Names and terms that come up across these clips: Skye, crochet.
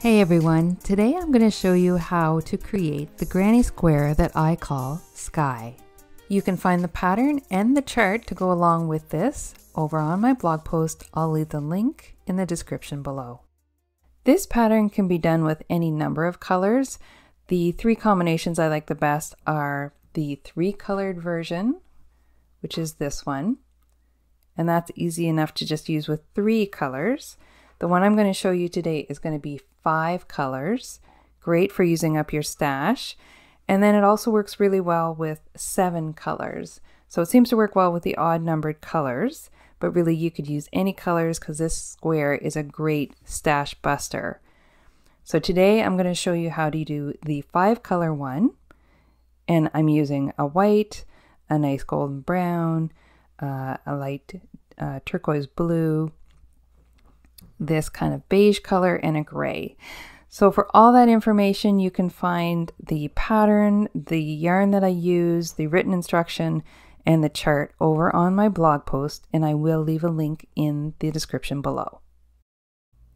Hey everyone, today I'm going to show you how to create the granny square that I call Skye. You can find the pattern and the chart to go along with this over on my blog post. I'll leave the link in the description below. This pattern can be done with any number of colors. The three combinations I like the best are the three colored version, which is this one, and that's easy enough to just use with three colors. The one I'm going to show you today is going to be 5 colors, great for using up your stash. And then it also works really well with 7 colors. So it seems to work well with the odd numbered colors, but really you could use any colors because this square is a great stash buster. So today I'm going to show you how to do the 5 color one. And I'm using a white, a nice golden brown, a light turquoise blue, this kind of beige color, and a gray. So for all that information, you can find the pattern, the yarn that I use, the written instruction, and the chart over on my blog post, and I will leave a link in the description below.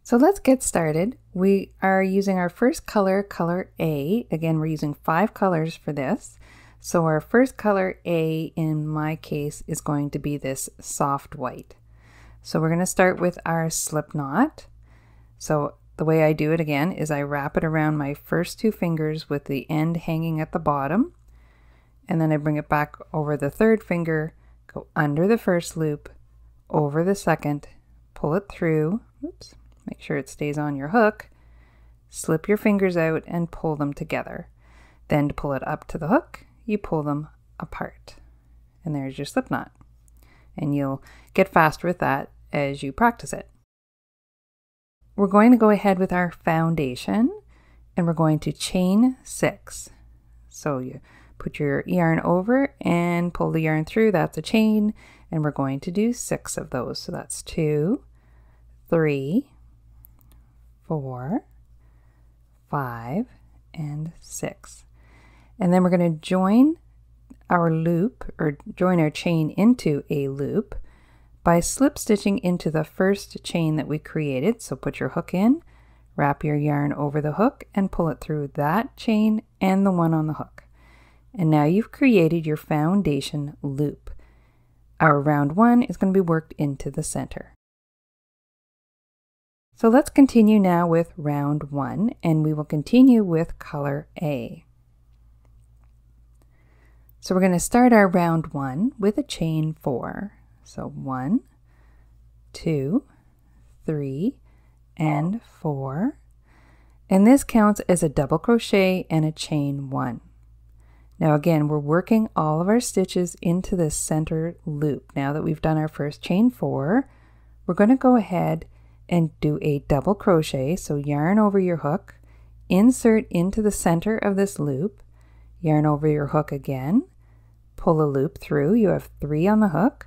So let's get started. We are using our first color, color A. Again, we're using 5 colors for this. So our first color A, in my case, is going to be this soft white. So we're going to start with our slip knot. So the way I do it again is I wrap it around my first 2 fingers with the end hanging at the bottom, and then I bring it back over the 3rd finger, go under the first loop, over the second, pull it through, oops, make sure it stays on your hook, slip your fingers out and pull them together. Then to pull it up to the hook, you pull them apart. And there's your slip knot. And you'll get faster with that as you practice it. We're going to go ahead with our foundation, and we're going to chain 6. So you put your yarn over and pull the yarn through, that's a chain, and we're going to do 6 of those. So that's 2, 3, 4, 5, and 6. And then we're going to join our loop, or join our chain into a loop, by slip stitching into the first chain that we created. So put your hook in, wrap your yarn over the hook, and pull it through that chain and the one on the hook. And now you've created your foundation loop. Our round one is going to be worked into the center. So let's continue now with round one, and we will continue with color A. So we're going to start our round one with a chain 4. So 1, 2, 3, and 4. And this counts as a double crochet and a chain 1. Now again, we're working all of our stitches into the center loop. Now that we've done our first chain 4, we're going to go ahead and do a double crochet. So yarn over your hook, insert into the center of this loop, yarn over your hook again, pull a loop through, you have 3 on the hook,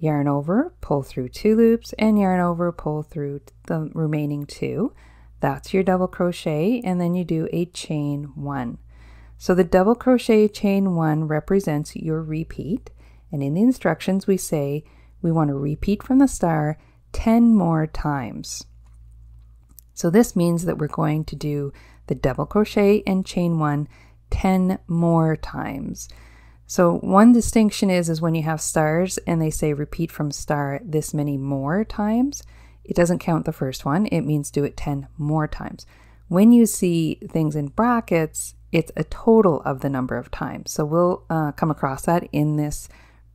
yarn over, pull through 2 loops, and yarn over, pull through the remaining 2. That's your double crochet, and then you do a chain 1. So the double crochet chain 1 represents your repeat, and in the instructions we say we want to repeat from the star 10 more times. So this means that we're going to do the double crochet and chain 1 10 more times. So one distinction is when you have stars and they say repeat from star this many more times, it doesn't count the first one. It means do it 10 more times. When you see things in brackets, it's a total of the number of times. So we'll come across that in this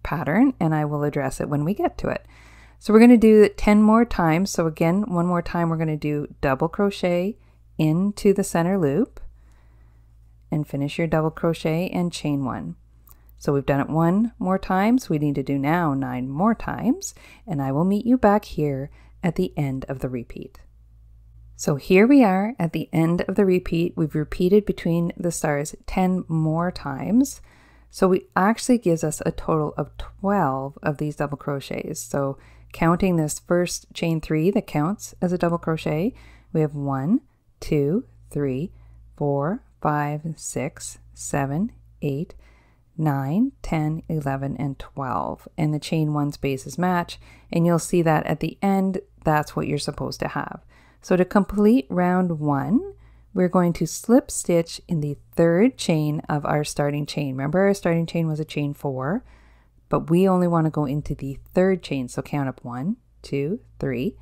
pattern, and I will address it when we get to it. So we're going to do it 10 more times. So again, one more time, we're going to do double crochet into the center loop and finish your double crochet and chain 1. So we've done it 1 more time, so we need to do now 9 more times, and I will meet you back here at the end of the repeat. So here we are at the end of the repeat. We've repeated between the stars 10 more times, so it actually gives us a total of 12 of these double crochets. So counting this first chain 3 that counts as a double crochet, we have 1, 2, 3, 4, 5, 6, 7, 8, 9, 10, 11, and 12, and the chain 1 spaces match, and you'll see that at the end that's what you're supposed to have. So to complete round one, we're going to slip stitch in the third chain of our starting chain. Remember, our starting chain was a chain 4, but we only want to go into the third chain. So count up 1, 2, 3,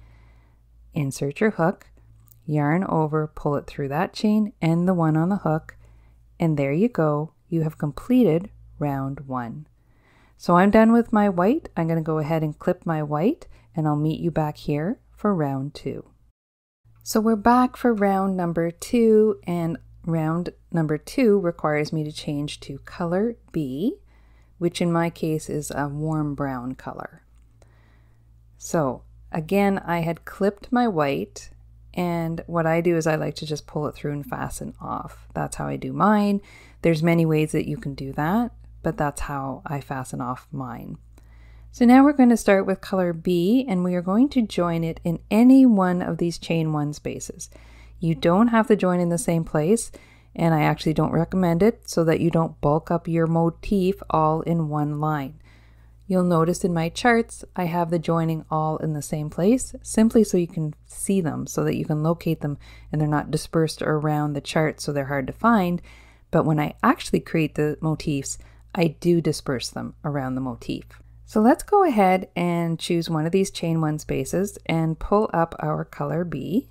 insert your hook, yarn over, pull it through that chain and the one on the hook, and there you go. You have completed round one. So I'm done with my white. I'm going to go ahead and clip my white, and I'll meet you back here for round two. So we're back for round number 2, and round number 2 requires me to change to color B, which in my case is a warm brown color. So again, I had clipped my white, and what I do is I like to just pull it through and fasten off. That's how I do mine. There's many ways that you can do that, but that's how I fasten off mine. So now we're going to start with color B, and we are going to join it in any one of these chain 1 spaces. You don't have to join in the same place, and I actually don't recommend it so that you don't bulk up your motif all in one line. You'll notice in my charts, I have the joining all in the same place, simply so you can see them, so that you can locate them and they're not dispersed around the chart so they're hard to find. But when I actually create the motifs, I do disperse them around the motif. So let's go ahead and choose one of these chain 1 spaces and pull up our color B,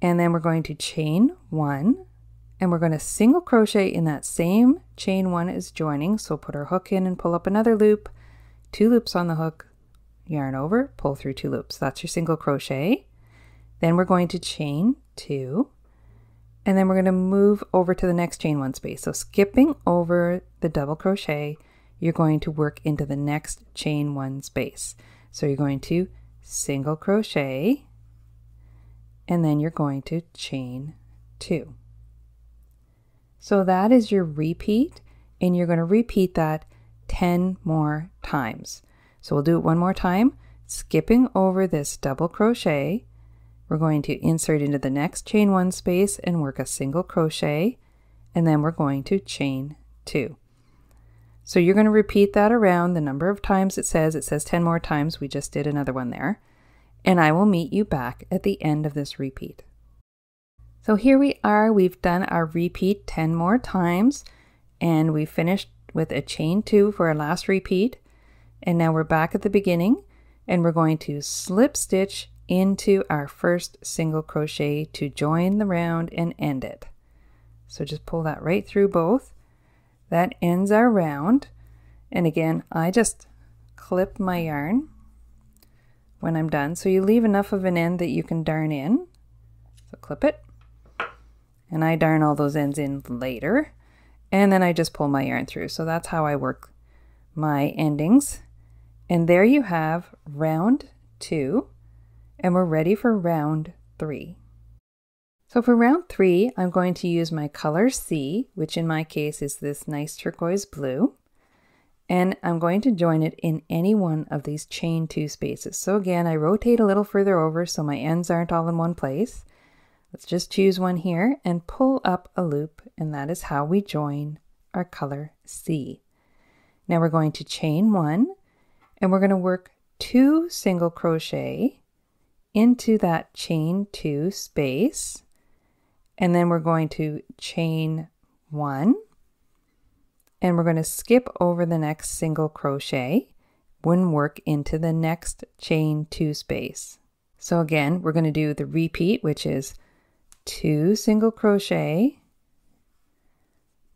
and then we're going to chain 1, and we're going to single crochet in that same chain 1 as joining. So put our hook in and pull up another loop, 2 loops on the hook, yarn over, pull through 2 loops. That's your single crochet. Then we're going to chain 2, and then we're going to move over to the next chain 1 space. So skipping over the double crochet, you're going to work into the next chain 1 space. So you're going to single crochet, and then you're going to chain 2. So that is your repeat, and you're going to repeat that 10 more times. So we'll do it one more time, skipping over this double crochet. We're going to insert into the next chain 1 space and work a single crochet, and then we're going to chain 2. So you're going to repeat that around the number of times it says 10 more times. We just did another one there. And I will meet you back at the end of this repeat. So here we are, we've done our repeat 10 more times, and we finished with a chain 2 for our last repeat. And now we're back at the beginning, and we're going to slip stitch into our first single crochet to join the round and end it. So just pull that right through both. That ends our round, and again, I just clip my yarn when I'm done. So you leave enough of an end that you can darn in. So clip it, and I darn all those ends in later, and then I just pull my yarn through. So that's how I work my endings. And there you have round 2, and we're ready for round 3. So for round 3, I'm going to use my color C, which in my case is this nice turquoise blue, and I'm going to join it in any one of these chain 2 spaces. So again, I rotate a little further over so my ends aren't all in one place. Let's just choose one here and pull up a loop, and that is how we join our color C. Now we're going to chain 1, and we're going to work 2 single crochet into that chain 2 space. And then we're going to chain 1, and we're going to skip over the next single crochet and work into the next chain 2 space. So again, we're going to do the repeat, which is 2 single crochet,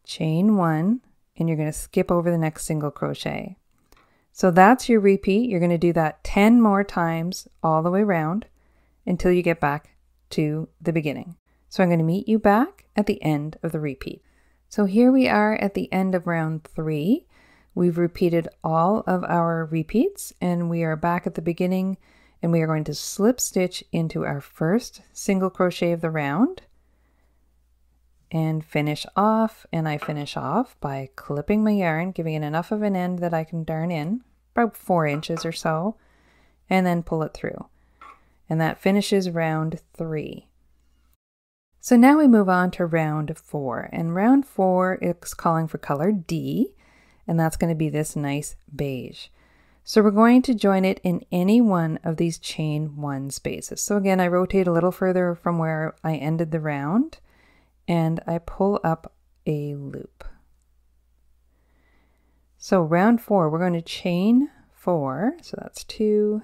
chain 1, and you're going to skip over the next single crochet. So that's your repeat. You're going to do that 10 more times all the way around until you get back to the beginning. So I'm going to meet you back at the end of the repeat. So here we are at the end of round 3. We've repeated all of our repeats, and we are back at the beginning, and we are going to slip stitch into our first single crochet of the round and finish off. And I finish off by clipping my yarn, giving it enough of an end that I can darn in, about 4 inches or so, and then pull it through. And that finishes round 3. So now we move on to round 4, and round 4 is calling for color D, and that's going to be this nice beige. So we're going to join it in any one of these chain one spaces. So again, I rotate a little further from where I ended the round and I pull up a loop. So round four, we're going to chain four. So that's 2,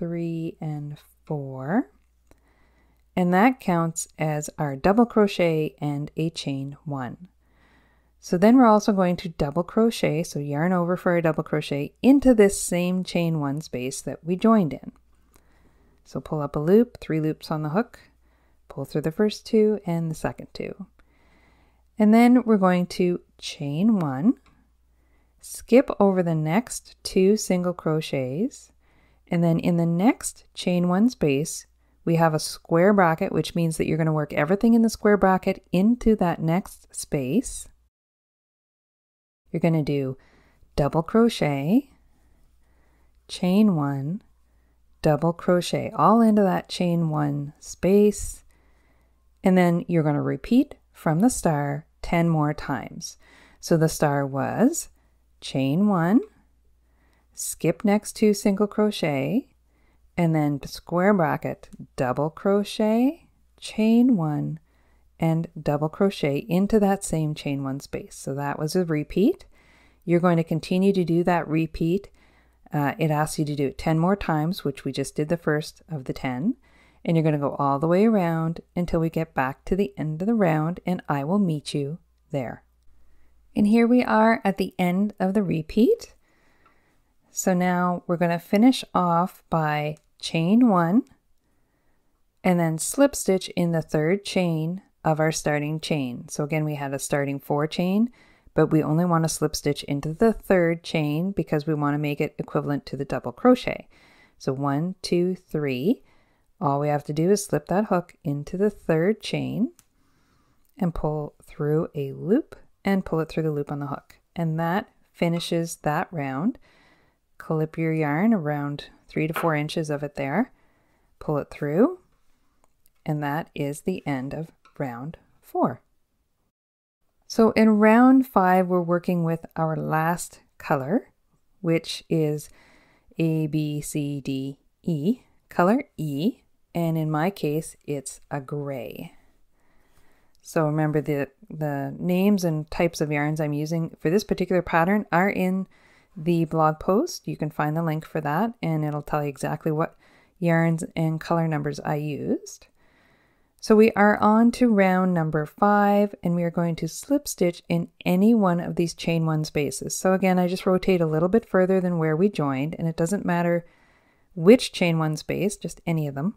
3, and 4. And that counts as our double crochet and a chain one. So then we're also going to double crochet, so yarn over for a double crochet into this same chain one space that we joined in. So pull up a loop, 3 loops on the hook, pull through the first 2 and the second 2. And then we're going to chain one, skip over the next 2 single crochets, and then in the next chain one space, we have a square bracket, which means that you're going to work everything in the square bracket into that next space. You're going to do double crochet, chain one, double crochet, all into that chain one space. And then you're going to repeat from the star 10 more times. So the star was chain one, skip next 2 single crochet, and then square bracket, double crochet, chain one, and double crochet into that same chain one space. So that was a repeat. You're going to continue to do that repeat. It asks you to do it 10 more times, which we just did the first of the 10. And you're going to go all the way around until we get back to the end of the round and I will meet you there. And here we are at the end of the repeat. So now we're going to finish off by chain one and then slip stitch in the third chain of our starting chain. So again, we had a starting 4 chain, but we only want to slip stitch into the third chain because we want to make it equivalent to the double crochet. So 1, 2, 3, all we have to do is slip that hook into the third chain and pull through a loop and pull it through the loop on the hook. And that finishes that round. Clip your yarn around 3 to 4 inches of it there, pull it through, and that is the end of round 4. So in round 5, we're working with our last color, which is A, B, C, D, E, color E, and in my case, it's a gray. So remember the names and types of yarns I'm using for this particular pattern are in the blog post. You can find the link for that, and it'll tell you exactly what yarns and color numbers I used. So we are on to round number 5, and we are going to slip stitch in any one of these chain one spaces. So again, I just rotate a little bit further than where we joined, and it doesn't matter which chain one space, just any of them.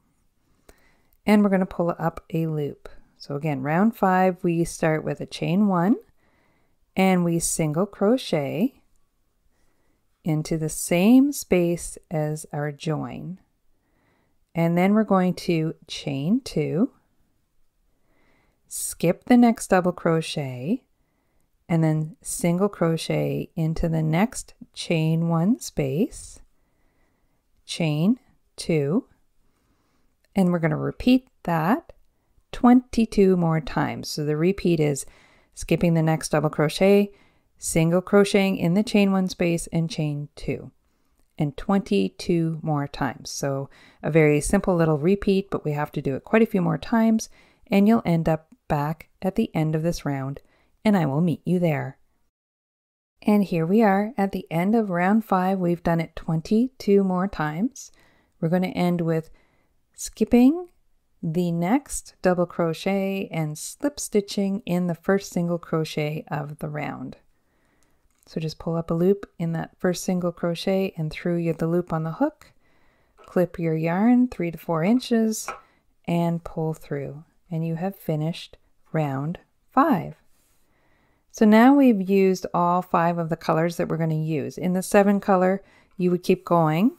And we're going to pull up a loop. So again, round 5, we start with a chain one and we single crochet into the same space as our join. And then we're going to chain two, skip the next double crochet, and then single crochet into the next chain one space, chain two, and we're going to repeat that 22 more times. So the repeat is skipping the next double crochet, single crocheting in the chain one space, and chain two, and 22 more times. So a very simple little repeat, but we have to do it quite a few more times, and you'll end up back at the end of this round, and I will meet you there. And here we are at the end of round 5. We've done it 22 more times. We're going to end with skipping the next double crochet and slip stitching in the first single crochet of the round. So just pull up a loop in that first single crochet and through the loop on the hook, clip your yarn 3 to 4 inches and pull through, and you have finished round 5. So now we've used all 5 of the colors that we're going to use. In the 7 color, you would keep going,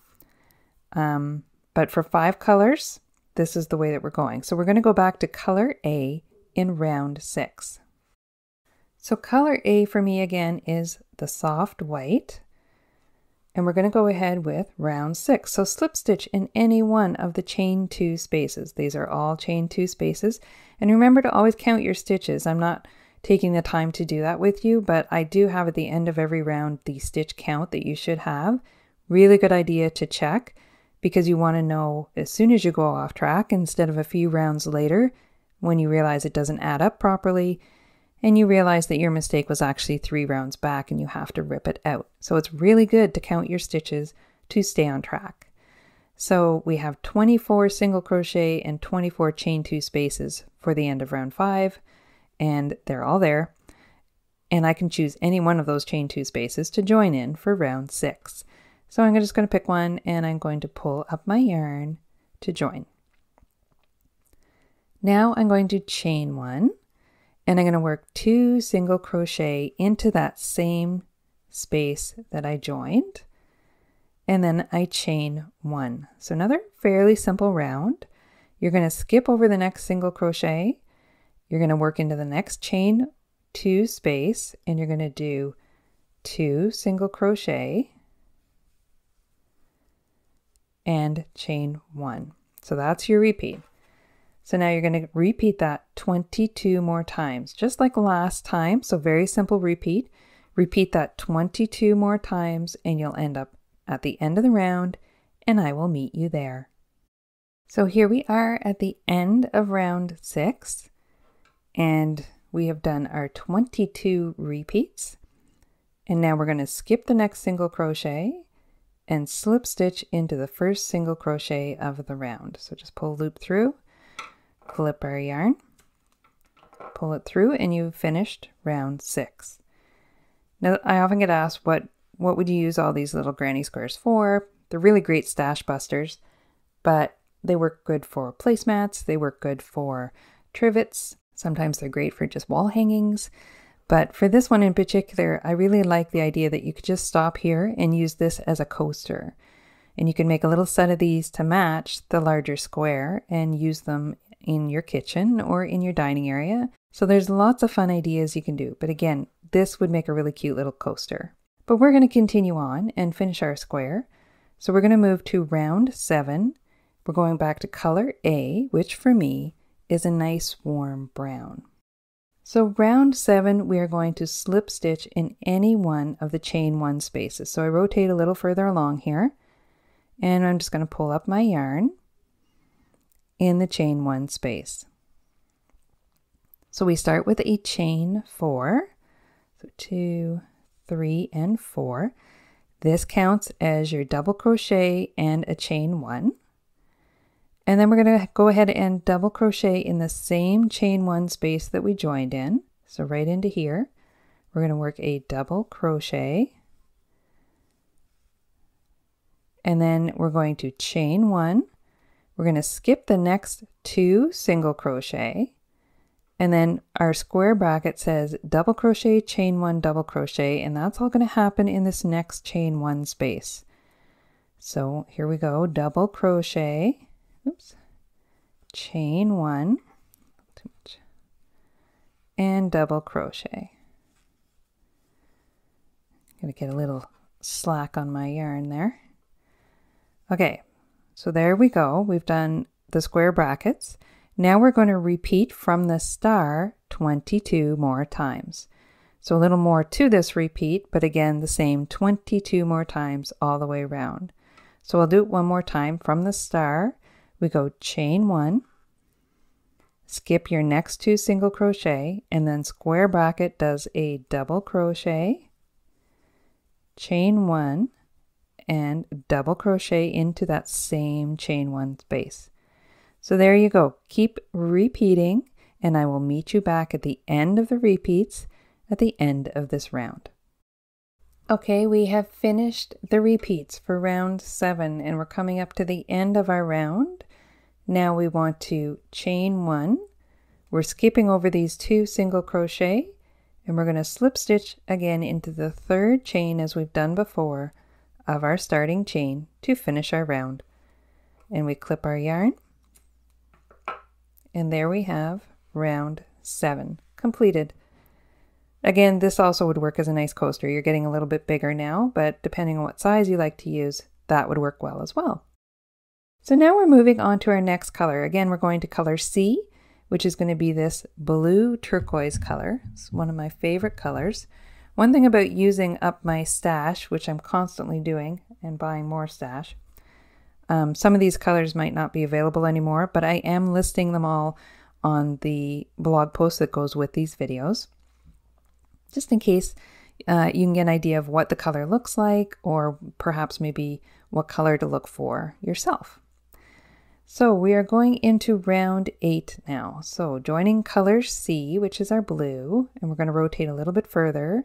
but for 5 colors, this is the way that we're going. So we're going to go back to color A in round 6. So color A for me again is the soft white, and we're going to go ahead with round 6. So slip stitch in any one of the chain 2 spaces. These are all chain 2 spaces, and remember to always count your stitches. I'm not taking the time to do that with you, but I do have at the end of every round the stitch count that you should have Really good idea to check, because you want to know as soon as you go off track instead of a few rounds later when you realize it doesn't add up properly and you realize that your mistake was actually 3 rounds back and you have to rip it out. So it's really good to count your stitches to stay on track. So we have 24 single crochet and 24 chain 2 spaces for the end of round 5, and they're all there. And I can choose any one of those chain 2 spaces to join in for round 6. So I'm just going to pick one and I'm going to pull up my yarn to join. Now I'm going to chain 1 and I'm going to work 2 single crochet into that same space that I joined, and then I chain 1. So another fairly simple round. You're going to skip over the next single crochet, you're going to work into the next chain 2 space, and you're going to do 2 single crochet and chain 1. So that's your repeat. So now you're going to repeat that 22 more times, just like last time. So very simple repeat. Repeat that 22 more times and you'll end up at the end of the round, and I will meet you there. So here we are at the end of round 6, and we have done our 22 repeats. And now we're going to skip the next single crochet and slip stitch into the first single crochet of the round. So just pull loop through, clip our yarn, pull it through, and you've finished round 6. Now I often get asked, what would you use all these little granny squares for? They're really great stash busters, but they work good for placemats, they work good for trivets, sometimes they're great for just wall hangings. But for this one in particular, I really like the idea that you could just stop here and use this as a coaster. And you can make a little set of these to match the larger square and use them in your kitchen or in your dining area. So there's lots of fun ideas you can do. But again, this would make a really cute little coaster. But we're going to continue on and finish our square. So we're going to move to round 7. We're going back to color A, which for me is a nice warm brown. So round 7, we are going to slip stitch in any one of the chain 1 spaces. So I rotate a little further along here, and I'm just going to pull up my yarn in the chain 1 space. So we start with a chain 4, so 2, 3, and 4. This counts as your double crochet and a chain 1. And then we're going to go ahead and double crochet in the same chain 1 space that we joined in. So right into here, we're going to work a double crochet. And then we're going to chain 1. We're going to skip the next 2 single crochet. And then our square bracket says double crochet, chain 1, double crochet, and that's all going to happen in this next chain 1 space. So here we go, double crochet. Oops, chain 1, too much, and double crochet. I'm going to get a little slack on my yarn there. Okay, so there we go. We've done the square brackets. Now we're going to repeat from the star 22 more times. So a little more to this repeat, but again, the same 22 more times all the way around. So I'll do it one more time from the star. We go chain 1, skip your next 2 single crochet, and then square bracket does a double crochet, chain 1, and double crochet into that same chain 1 space. So there you go. Keep repeating, and I will meet you back at the end of the repeats at the end of this round. Okay, we have finished the repeats for round 7, and we're coming up to the end of our round. Now we want to chain 1. We're skipping over these 2 single crochet, and we're going to slip stitch again into the 3rd chain as we've done before of our starting chain to finish our round. And we clip our yarn, and there we have round 7 completed. Again, this also would work as a nice coaster. You're getting a little bit bigger now, but depending on what size you like to use, that would work well as well. So now we're moving on to our next color. Again, we're going to color C, which is going to be this blue turquoise color. It's one of my favorite colors. One thing about using up my stash, which I'm constantly doing and buying more stash, some of these colors might not be available anymore, but I am listing them all on the blog post that goes with these videos, just in case you can get an idea of what the color looks like, or perhaps maybe what color to look for yourself. So we are going into round 8 now. So joining color C, which is our blue, and we're going to rotate a little bit further,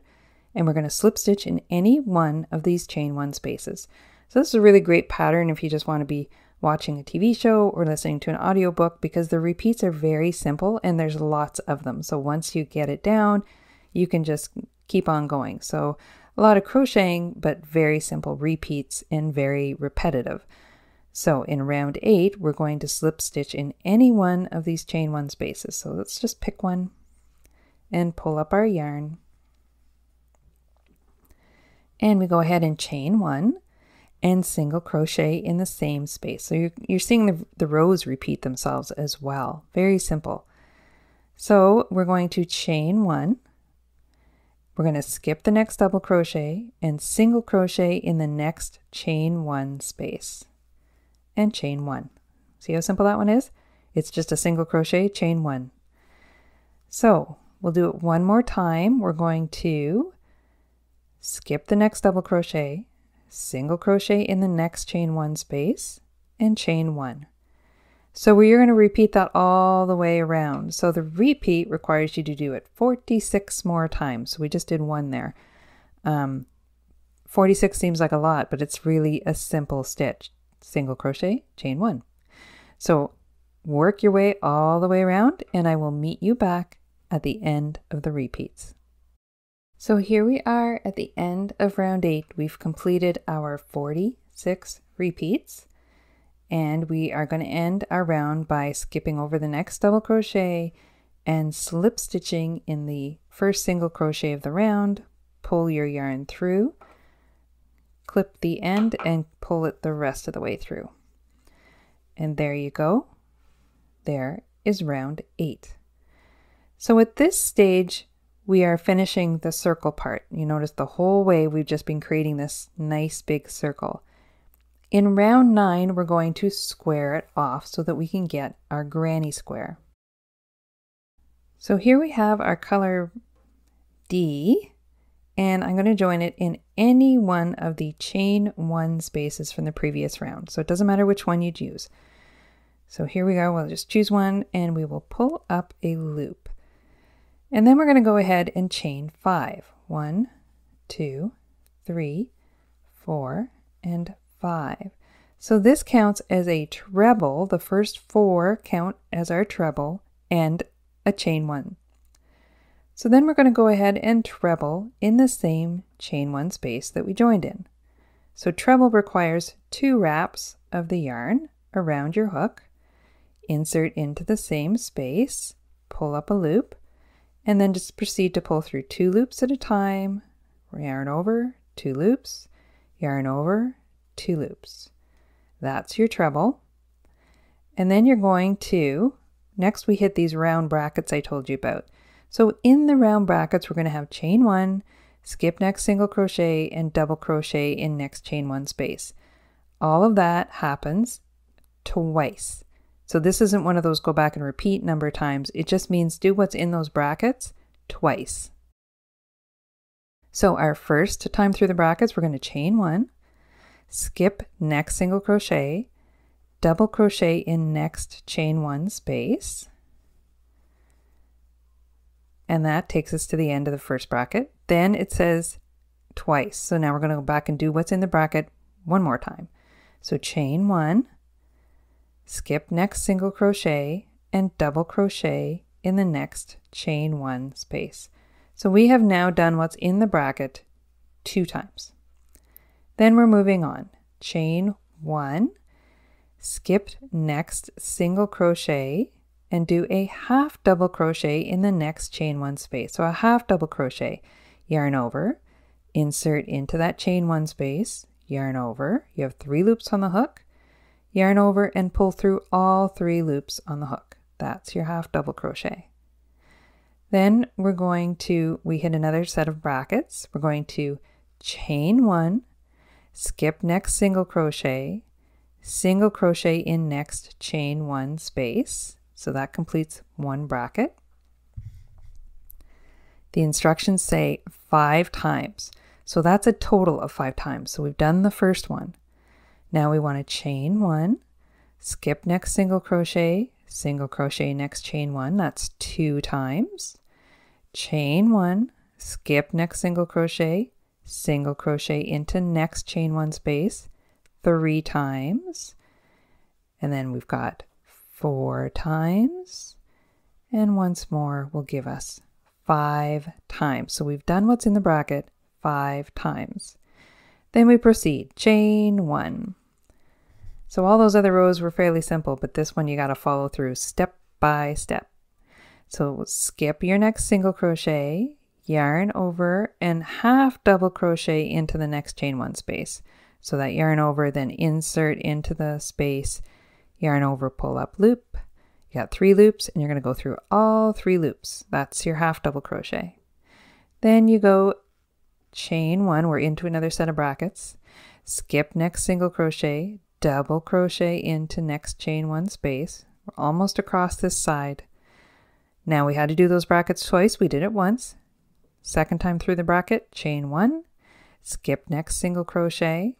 and we're going to slip stitch in any one of these chain 1 spaces. So this is a really great pattern if you just want to be watching a TV show or listening to an audiobook, because the repeats are very simple and there's lots of them. So once you get it down, you can just keep on going. So a lot of crocheting, but very simple repeats and very repetitive. So in round 8, we're going to slip stitch in any one of these chain 1 spaces. So let's just pick one and pull up our yarn. And we go ahead and chain 1 and single crochet in the same space. So you're seeing the rows repeat themselves as well. Very simple. So we're going to chain 1. We're going to skip the next double crochet and single crochet in the next chain 1 space. And chain 1. See how simple that one is? It's just a single crochet, chain 1. So we'll do it one more time. We're going to skip the next double crochet, single crochet in the next chain 1 space, and chain 1. So we're going to repeat that all the way around. So the repeat requires you to do it 46 more times. So we just did 1 there. 46 seems like a lot, but it's really a simple stitch. Single crochet, chain 1. So work your way all the way around, and I will meet you back at the end of the repeats. So here we are at the end of round 8. We've completed our 46 repeats, and we are going to end our round by skipping over the next double crochet and slip stitching in the first single crochet of the round. Pull your yarn through, clip the end, and pull it the rest of the way through. And there you go. There is round 8. So at this stage, we are finishing the circle part. You notice the whole way we've just been creating this nice big circle. In round 9, we're going to square it off so that we can get our granny square. So here we have our color D, and I'm going to join it in any one of the chain 1 spaces from the previous round. So it doesn't matter which one you'd use. So here we go. We'll just choose one, and we will pull up a loop. And then we're going to go ahead and chain 5. 1, 2, 3, 4, and 5. So this counts as a treble. The first 4 count as our treble and a chain 1. So then we're going to go ahead and treble in the same chain 1 space that we joined in. So treble requires 2 wraps of the yarn around your hook, insert into the same space, pull up a loop, and then just proceed to pull through 2 loops at a time, yarn over, 2 loops, yarn over, 2 loops. That's your treble. And then you're going to, next we hit these round brackets I told you about. So in the round brackets, we're going to have chain 1, skip next single crochet, and double crochet in next chain 1 space. All of that happens twice. So this isn't one of those go back and repeat number of times. It just means do what's in those brackets twice. So our first time through the brackets, we're going to chain 1, skip next single crochet, double crochet in next chain 1 space. And that takes us to the end of the first bracket. Then it says twice. So now we're going to go back and do what's in the bracket one more time. So chain 1, skip next single crochet, and double crochet in the next chain 1 space. So we have now done what's in the bracket 2 times. Then we're moving on. Chain 1, skip next single crochet, and do a half double crochet in the next chain 1 space. So a half double crochet, yarn over, insert into that chain 1 space, yarn over, you have 3 loops on the hook, yarn over, and pull through all 3 loops on the hook. That's your half double crochet. Then we're going to, we hit another set of brackets. We're going to chain one, skip next single crochet in next chain one space. So that completes one bracket. The instructions say 5 times. So that's a total of 5 times. So we've done the first one. Now we want to chain one, skip next single crochet next chain one, that's 2 times. Chain one, skip next single crochet into next chain one space, 3 times. And then we've got 4 times. And once more will give us 5 times. So we've done what's in the bracket 5 times. Then we proceed, chain one. So all those other rows were fairly simple, but this one you got to follow through step by step. So skip your next single crochet, yarn over and half double crochet into the next chain one space. So that yarn over, then insert into the space, yarn over, pull up loop. You got 3 loops and you're going to go through all 3 loops. That's your half double crochet. Then you go chain one, we're into another set of brackets, skip next single crochet, double crochet into next chain one space. We're almost across this side. Now we had to do those brackets twice. We did it once. Second time through the bracket, chain one, skip next single crochet,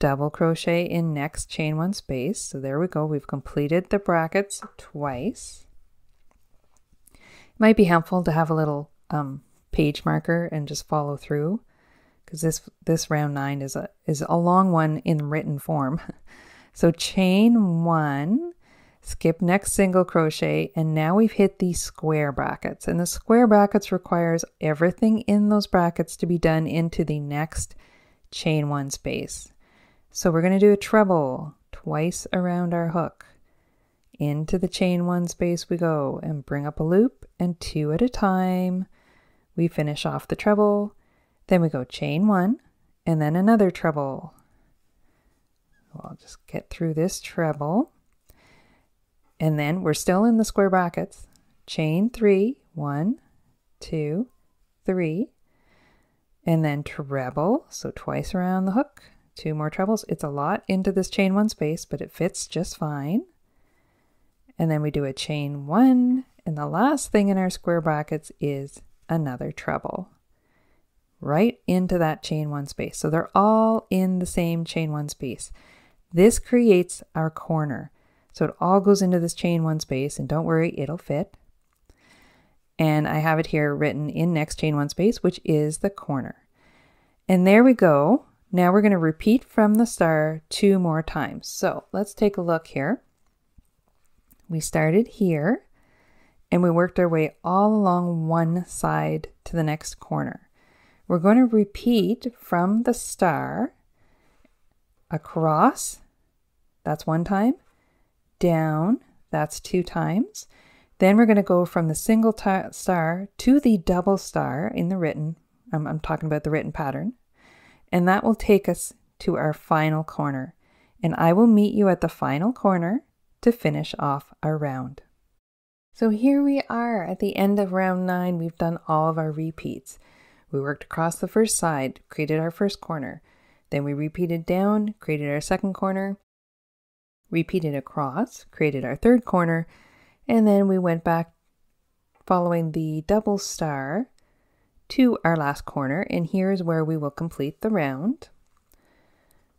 double crochet in next chain one space. So there we go. We've completed the brackets twice. It might be helpful to have a little page marker and just follow through, because this round 9 is a long one in written form. So chain one, skip next single crochet, and now we've hit the square brackets. And the square brackets requires everything in those brackets to be done into the next chain one space. So we're going to do a treble twice around our hook. Into the chain one space we go and bring up a loop, and 2 at a time. We finish off the treble, then we go chain one, and then another treble. I'll just get through this treble. And then we're still in the square brackets. Chain three, 1, 2, 3, and then treble. So twice around the hook, 2 more trebles. It's a lot into this chain one space, but it fits just fine. And then we do a chain one, and the last thing in our square brackets is another treble right into that chain one space. So they're all in the same chain one space. This creates our corner. So it all goes into this chain one space, and don't worry, it'll fit. And I have it here written in next chain one space, which is the corner. And there we go. Now we're going to repeat from the start 2 more times. So let's take a look here. We started here, and we worked our way all along one side to the next corner. We're going to repeat from the star across, that's 1 time, down, that's 2 times. Then we're going to go from the single star to the double star in the written, I'm talking about the written pattern, and that will take us to our final corner. And I will meet you at the final corner to finish off our round. So here we are at the end of round 9. We've done all of our repeats. We worked across the first side, created our first corner. Then we repeated down, created our second corner. Repeated across, created our third corner. And then we went back following the double star to our last corner. And here is where we will complete the round.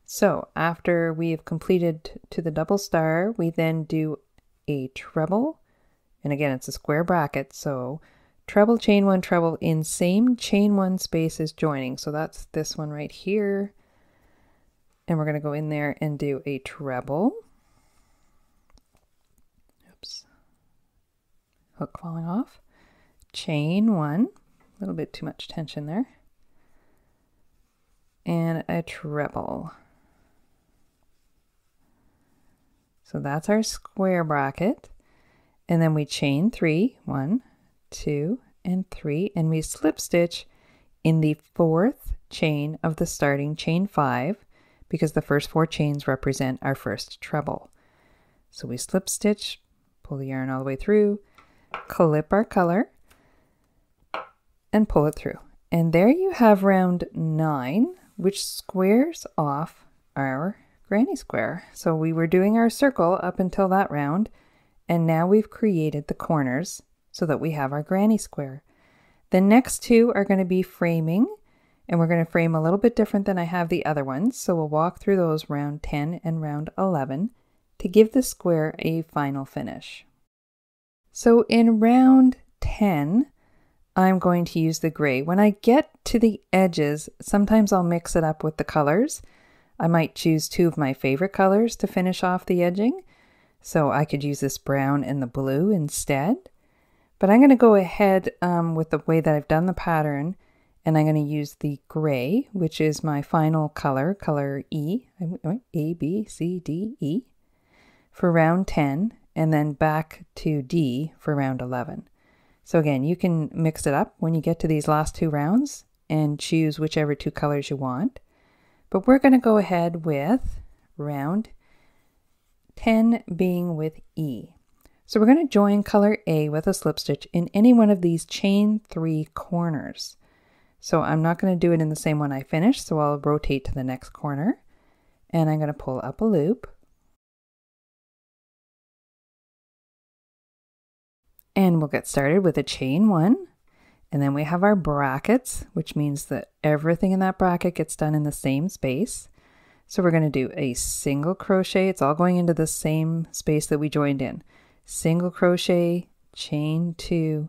So after we have completed to the double star, we then do a treble. And again, it's a square bracket, so treble, chain one, treble in same chain one space as joining. So that's this one right here. And we're going to go in there and do a treble. Oops. Hook falling off. Chain one. A little bit too much tension there. And a treble. So that's our square bracket. And then we chain 3, 1, 2, and 3, and we slip stitch in the 4th chain of the starting chain 5, because the first 4 chains represent our first treble. So we slip stitch, pull the yarn all the way through, clip our color, and pull it through. And there you have round 9, which squares off our granny square. So we were doing our circle up until that round, and now we've created the corners so that we have our granny square. The next two are going to be framing, and we're going to frame a little bit different than I have the other ones. So we'll walk through those round 10 and round 11 to give the square a final finish. So in round 10, I'm going to use the gray. When I get to the edges, sometimes I'll mix it up with the colors. I might choose two of my favorite colors to finish off the edging. So I could use this brown and the blue instead. But I'm going to go ahead with the way that I've done the pattern, and I'm going to use the gray, which is my final color, color E, A, B, C, D, E, for round 10, and then back to D for round 11. So again, you can mix it up when you get to these last two rounds and choose whichever two colors you want. But we're going to go ahead with round 10 being with E. So we're going to join color A with a slip stitch in any one of these chain 3 corners. So I'm not going to do it in the same one I finished, so I'll rotate to the next corner, and I'm going to pull up a loop. And we'll get started with a chain 1, and then we have our brackets, which means that everything in that bracket gets done in the same space. So we're going to do a single crochet. It's all going into the same space that we joined in. Single crochet, chain 2,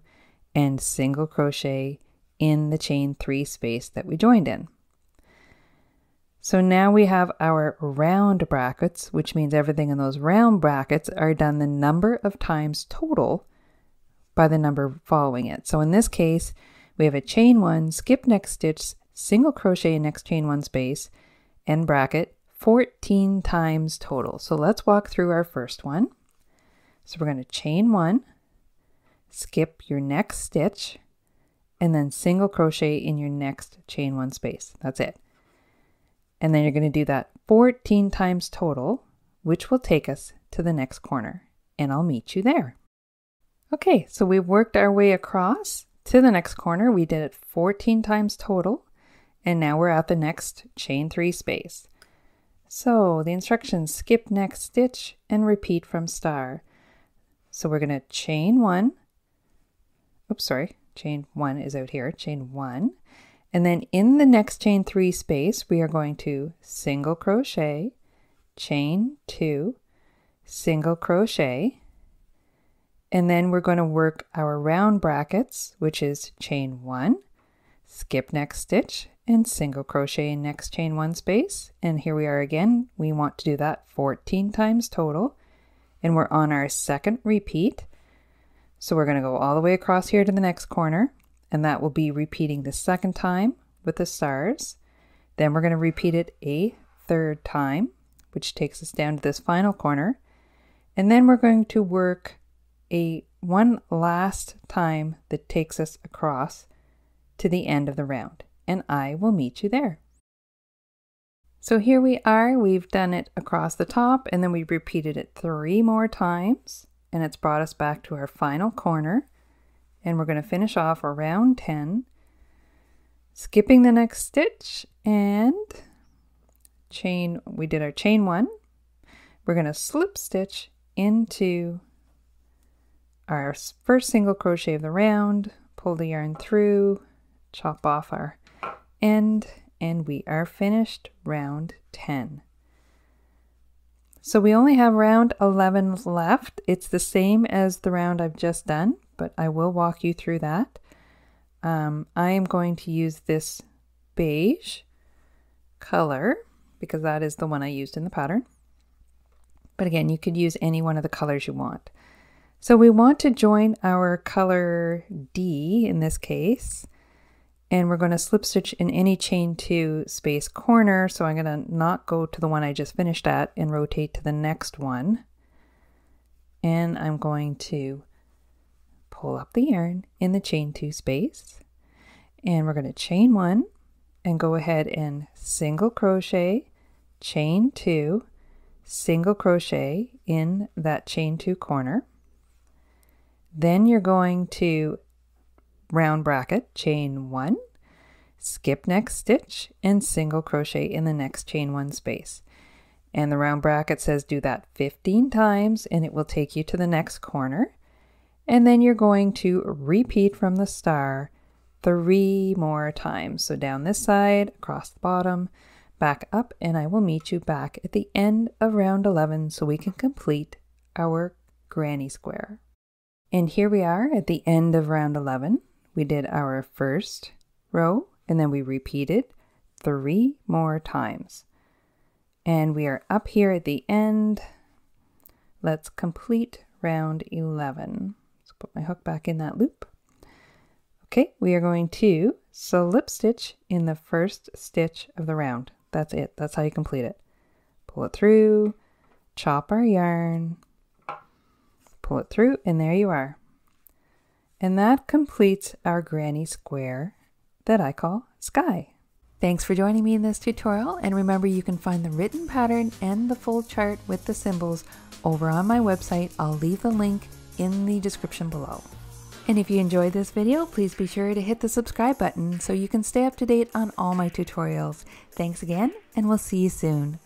and single crochet in the chain 3 space that we joined in. So now we have our round brackets, which means everything in those round brackets are done the number of times total by the number following it. So in this case, we have a chain 1, skip next stitch, single crochet in next chain 1 space, and bracket 14 times total. So let's walk through our first one. So we're going to chain 1, skip your next stitch, and then single crochet in your next chain 1 space. That's it. And then you're going to do that 14 times total, which will take us to the next corner, and I'll meet you there. Okay, so we've worked our way across to the next corner. We did it 14 times total, and now we're at the next chain 3 space. So the instructions: skip next stitch and repeat from star. So we're going to chain 1, oops, sorry, chain 1 is out here, chain 1, and then in the next chain 3 space, we are going to single crochet, chain 2, single crochet, and then we're going to work our round brackets, which is chain 1, skip next stitch, and single crochet in next chain 1 space. And here we are again. We want to do that 14 times total. And we're on our second repeat. So we're going to go all the way across here to the next corner, and that will be repeating the second time with the stars. Then we're going to repeat it a third time, which takes us down to this final corner. And then we're going to work one last time that takes us across to the end of the round, and I will meet you there. So here we are, we've done it across the top, and then we repeated it 3 more times, and it's brought us back to our final corner, and we're going to finish off round 10, skipping the next stitch and chain, we did our chain 1, we're going to slip stitch into our first single crochet of the round, pull the yarn through, chop off our end, and we are finished round 10. So we only have round 11 left. It's the same as the round I've just done, but I will walk you through that. I am going to use this beige color because that is the one I used in the pattern. But again, you could use any one of the colors you want. So we want to join our color D in this case, and we're going to slip stitch in any chain 2 space corner. So I'm going to not go to the one I just finished at and rotate to the next one. And I'm going to pull up the yarn in the chain 2 space, and we're going to chain 1 and go ahead and single crochet, chain 2, single crochet in that chain 2 corner. Then you're going to round bracket, chain one, skip next stitch, and single crochet in the next chain one space. And the round bracket says do that 15 times, and it will take you to the next corner. And then you're going to repeat from the star 3 more times. So down this side, across the bottom, back up, and I will meet you back at the end of round 11 so we can complete our granny square. And here we are at the end of round 11. We did our first row, and then we repeated 3 more times. And we are up here at the end. Let's complete round 11. Let's put my hook back in that loop. Okay, we are going to slip stitch in the first stitch of the round. That's it, that's how you complete it. Pull it through, chop our yarn, pull it through, and there you are. And that completes our granny square that I call Skye. Thanks for joining me in this tutorial, and remember you can find the written pattern and the full chart with the symbols over on my website. I'll leave the link in the description below. And if you enjoyed this video, please be sure to hit the subscribe button so you can stay up to date on all my tutorials. Thanks again, and we'll see you soon.